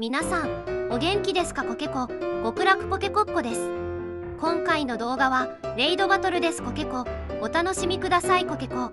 皆さんお元気ですか？コケコ極楽ポケコッコです。今回の動画はレイドバトルです。コケコお楽しみください。コケコ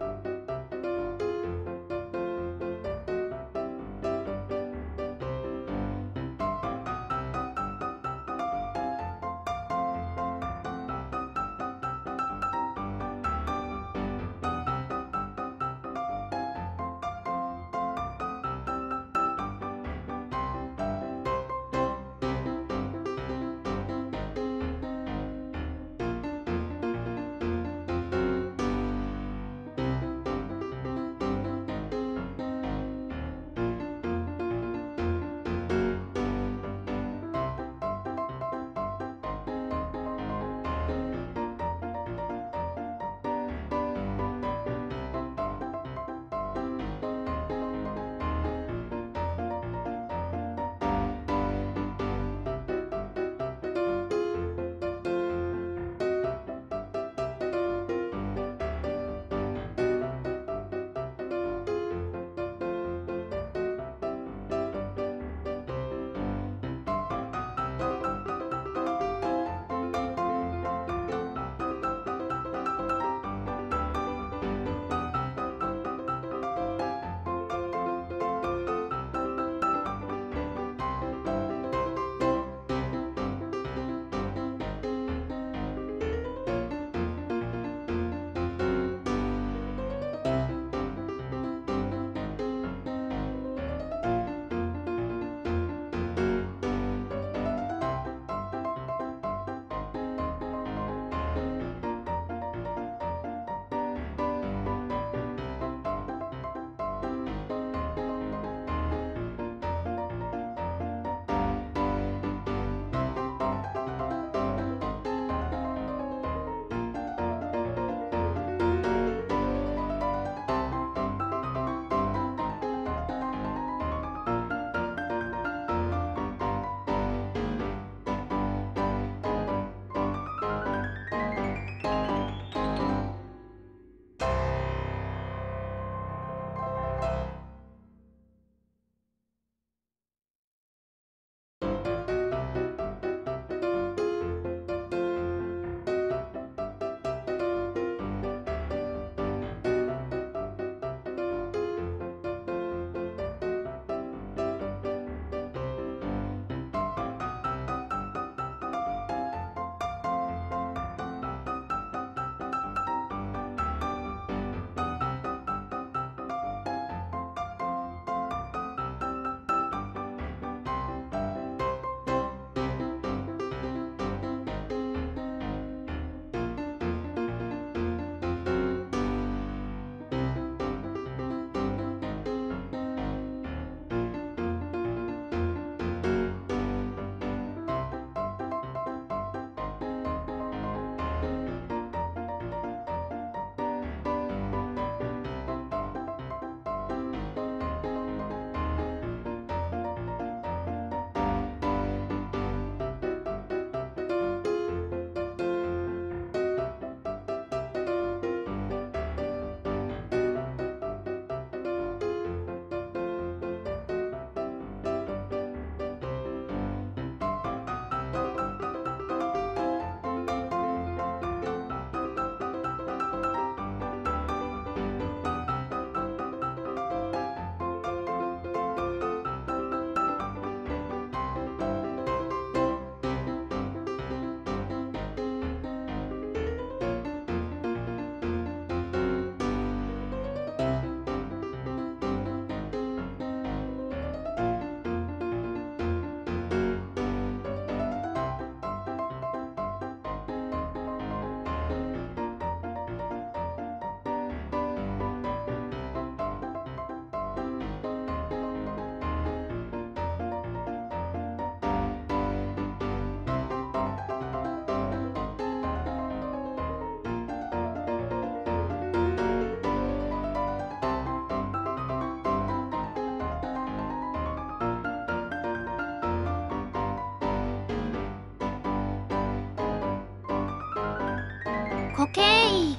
コケイ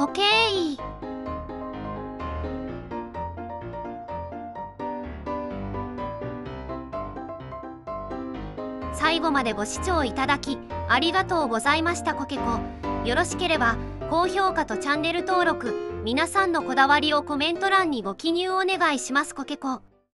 固形胃。最後までご視聴いただきありがとうございました。コケコ、よろしければ高評価とチャンネル登録、皆さんのこだわりをコメント欄にご記入お願いします。コケコ。